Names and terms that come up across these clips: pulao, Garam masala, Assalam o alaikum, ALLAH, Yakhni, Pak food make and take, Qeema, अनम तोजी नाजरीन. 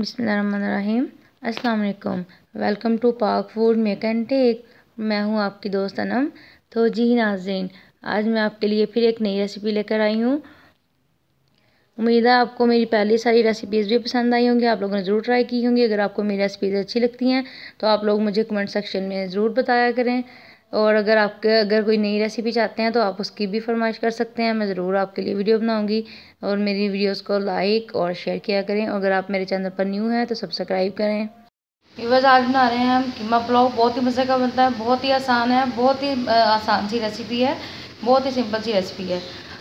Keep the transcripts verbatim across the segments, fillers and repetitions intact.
बिस्मिल्लाहिर्रहमानिर्रहीम। अस्सलाम वालेकुम। Welcome to Pak food make and take. मैं हूं आपकी दोस्त अनम तोजी नाजरीन। आज मैं आपके लिए फिर एक नई रेसिपी लेकर आई हूं। उम्मीद है आपको मेरी पहली सारी रेसिपीज़ भी पसंद आई होंगी, आप लोगों ने ज़रूर ट्राई की होंगी। अगर आपको मेरी रेसिपीज़ अच्छी लगती हैं तो आप लोग मुझे कमेंट सेक्शन में ज़रूर बताया करें, और अगर आपके अगर कोई नई रेसिपी चाहते हैं तो आप उसकी भी फरमाइश कर सकते हैं। मैं ज़रूर आपके लिए वीडियो बनाऊंगी। और मेरी वीडियोस को लाइक और शेयर किया करें। अगर आप मेरे चैनल पर न्यू हैं तो सब्सक्राइब करें। व्यूअर्स, आज बना रहे हैं हम कीमा पुलाव। बहुत ही मज़े का बनता है, बहुत ही आसान है, बहुत ही आसान सी रेसिपी है, बहुत ही सिंपल सी रेसिपी है,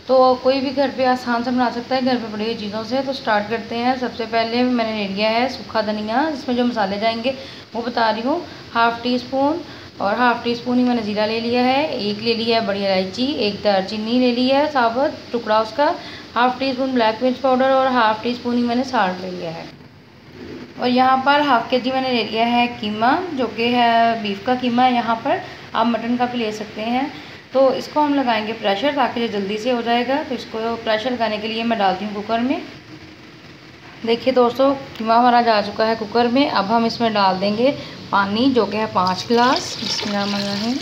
तो कोई भी घर पर आसान से बना सकता है घर पर पड़ी हुई चीज़ों से। तो स्टार्ट करते हैं। सबसे पहले मैंने ले लिया है सूखा धनिया, जिसमें जो मसाले जाएंगे वो बता रही हूँ। हाफ़ टी स्पून और हाफ़ टी स्पून ही मैंने ज़ीरा ले लिया है, एक ले लिया है बड़ी इलायची, एक दालचीनी ले ली है साबुत टुकड़ा उसका, हाफ़ टी स्पून ब्लैक मिर्च पाउडर और हाफ़ टी स्पून ही मैंने साल्ट ले लिया है। और यहाँ पर हाफ़ के जी मैंने ले लिया है कीमा, जो कि है बीफ का कीमा है। यहाँ पर आप मटन का भी ले सकते हैं। तो इसको हम लगाएंगे प्रेशर, ताकि ये जल्दी से हो जाएगा। तो इसको प्रेशर लगाने के लिए मैं डालती हूँ कुकर में। देखिए दोस्तों, कीमा हमारा जा चुका है कुकर में। अब हम इसमें डाल देंगे पानी, जो कि है पाँच गिलास। बिस्मिल्लाहिर्रहमानिर्रहीम।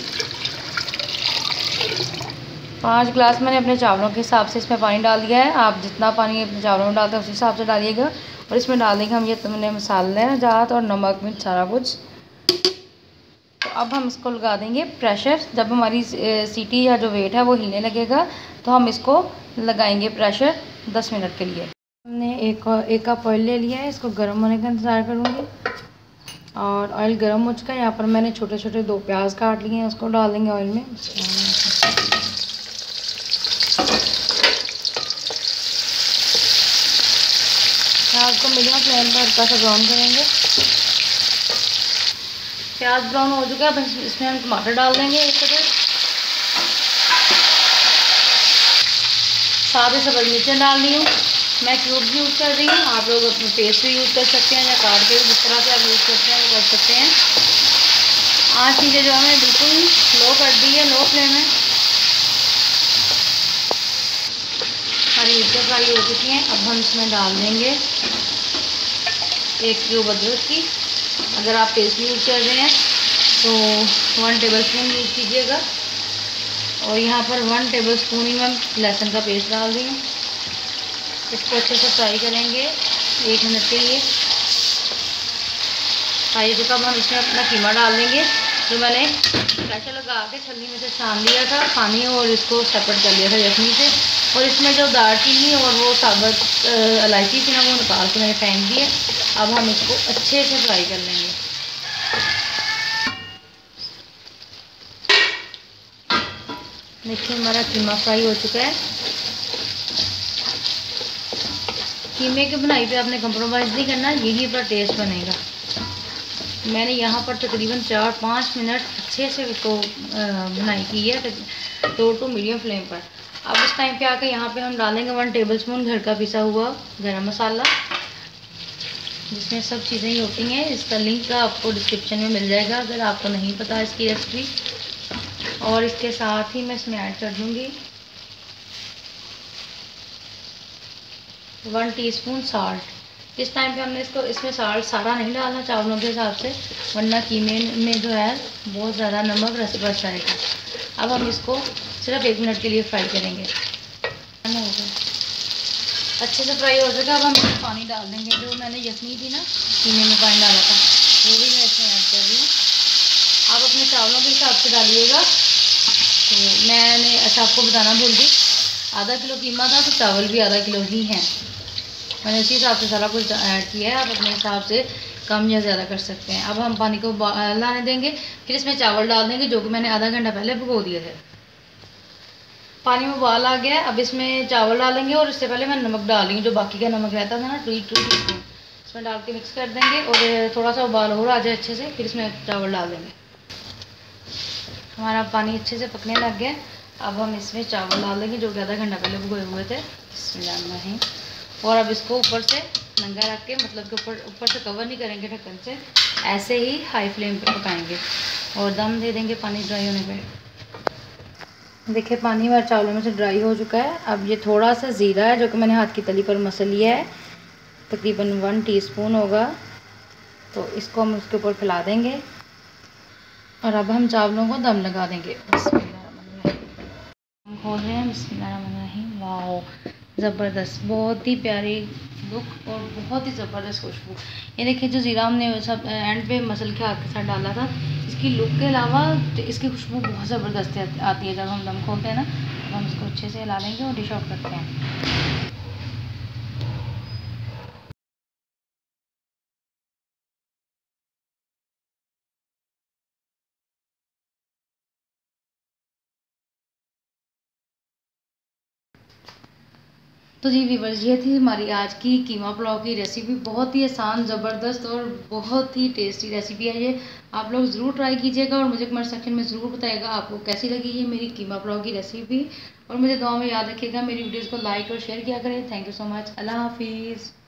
पाँच गिलास मैंने अपने चावलों के हिसाब से इसमें पानी डाल दिया है। आप जितना पानी अपने चावलों में डालते हैं उस हिसाब से डालिएगा। और इसमें डाल देंगे हम ये तुमने मसाले जात और नमक मिर्च सारा कुछ। तो अब हम इसको लगा देंगे प्रेशर। जब हमारी सीटी या जो वेट है वो हिलने लगेगा तो हम इसको लगाएंगे प्रेशर दस मिनट के लिए। हमने एक एक कप ऑयल ले लिया है, इसको गर्म होने का इंतज़ार करूँगी। और ऑयल गर्म हो चुका है। यहाँ पर मैंने छोटे छोटे दो प्याज काट लिए हैं, उसको डाल देंगे ऑयल में। प्याज को मीडियम फ्लेम पर हल्का सा ब्राउन करेंगे। प्याज ब्राउन हो चुका है, अब इसमें हम टमाटर डाल देंगे। एक तरह सारे सब्ज़ मिर्चें डाल दी हूँ मैं, क्यूब भी यूज़ कर रही हूँ। आप लोग अपने पेस्ट भी यूज़ कर सकते हैं या काट के जिस तरह से आप यूज़ करते हैं वो कर सकते हैं। आज चीज़ें जो हमें बिल्कुल लो कर दी है, लो फ्लेम है। हरी मिर्चें फ्राई हो चुकी हैं। अब हम इसमें डाल देंगे एक क्यूब अदरक की। अगर आप पेस्ट भी यूज़ कर रहे हैं तो वन टेबल स्पून यूज़ कीजिएगा। और यहाँ पर वन टेबल स्पून ही मैं लहसुन का पेस्ट डाल रही हूँ। इसको अच्छे से फ्राई करेंगे एक मिनट के लिए। फ्राई हो चुका, अब हम इसमें अपना कीमा डाल देंगे, जो मैंने प्रेशर लगा के छलनी में से छान लिया था पानी, और इसको सेपरेट कर लिया था यखनी से। और इसमें जो दालचीनी और वो साबुत इलायची थी ना, वो निकाल के मैंने फेंक दी है। अब हम इसको अच्छे से फ्राई कर लेंगे। देखिए, हमारा कीमा फ्राई हो चुका है। कीमे की बनाई पे आपने कंप्रोमाइज़ नहीं करना, यही पर टेस्ट बनेगा। मैंने यहाँ पर तकरीबन चार पाँच मिनट अच्छे से इसको बनाई की है, दो टू मीडियम फ्लेम पर। अब इस टाइम पे आकर यहाँ पे हम डालेंगे वन टेबलस्पून घर का पिसा हुआ गरम मसाला, जिसमें सब चीज़ें ही होती हैं। इसका लिंक आपको डिस्क्रिप्शन में मिल जाएगा अगर आपको नहीं पता इसकी रेसिपी। और इसके साथ ही मैं इसमें ऐड कर दूँगी वन टीस्पून साल्ट। इस टाइम पे हमने इसको इसमें साल्ट सारा नहीं डालना चावलों के हिसाब से, वरना कीमे में जो है बहुत ज़्यादा नमक रस बस जाएगा। अब हम इसको सिर्फ एक मिनट के लिए फ्राई करेंगे। अच्छे से फ्राई हो जाएगा। अब हम इसमें पानी डाल देंगे, जो मैंने यखनी थी ना, कीमे में पानी डाला था, वो भी मैं इसमें ऐड कर रही हूँ। आप अपने चावलों के हिसाब से डालिएगा। तो मैंने अच्छा आपको बताना भूल गई, आधा किलो कीमा था तो चावल भी आधा किलो ही हैं। मैंने उसी हिसाब से सारा कुछ ऐड किया है। आप अपने हिसाब से कम या ज़्यादा कर सकते हैं। अब हम पानी को लाने देंगे, फिर इसमें चावल डाल देंगे, जो कि मैंने आधा घंटा पहले भिगो दिए थे। पानी में उबाल आ गया है। अब इसमें चावल डालेंगे, और इससे पहले मैं नमक डाल रही हूँ, जो बाकी का नमक रहता था ना, टू टू टीस्पून इसमें डाल के मिक्स कर देंगे। और थोड़ा सा उबाल हो रहा आ जाए अच्छे से, फिर इसमें चावल डाल देंगे। हमारा पानी अच्छे से पकने लग गया। अब हम इसमें चावल डाल देंगे, जो कि आधा घंटा पहले भिगोए हुए थे। बिस्मिल्लाहिर्रहमानिर्रहीम। और अब इसको ऊपर से नंगा रख के, मतलब कि ऊपर ऊपर से कवर नहीं करेंगे ढक्कन से, ऐसे ही हाई फ्लेम पे पकाएंगे और दम दे देंगे पानी ड्राई होने पे। देखिए, पानी और चावलों में से ड्राई हो चुका है। अब ये थोड़ा सा ज़ीरा है, जो कि मैंने हाथ की तली पर मसल लिया है, तकरीबन वन टीस्पून होगा। तो इसको हम उसके ऊपर फैला देंगे और अब हम चावलों को दम लगा देंगे। बिस्मिल्लाहिर्रहमानिर्रहीम हो रहे हैं, बिस्मिल्लाहिर्रहमानिर्रहीम। वाह ज़बरदस्त, बहुत ही प्यारी लुक और बहुत ही ज़बरदस्त खुशबू। ये देखिए जो ज़ीरा हमने सब एंड पे मसल के हाथ के साथ डाला था, इसकी लुक के अलावा इसकी खुशबू बहुत ज़बरदस्त आती है। जब हम दम खोलते हैं ना तो हम इसको अच्छे से हिला देंगे और डिश आउट करते हैं। तो जी व्यूअर्स, ये थी हमारी आज की कीमा पुलाव की रेसिपी। बहुत ही आसान, ज़बरदस्त और बहुत ही टेस्टी रेसिपी है ये। आप लोग ज़रूर ट्राई कीजिएगा और मुझे कमेंट सेक्शन में ज़रूर बताइएगा आपको कैसी लगी ये मेरी कीमा पुलाव की रेसिपी। और मुझे दुआ में याद रखिएगा, मेरी वीडियोज़ को लाइक और शेयर किया करें। Thank you so much. अल्लाह हाफिज़।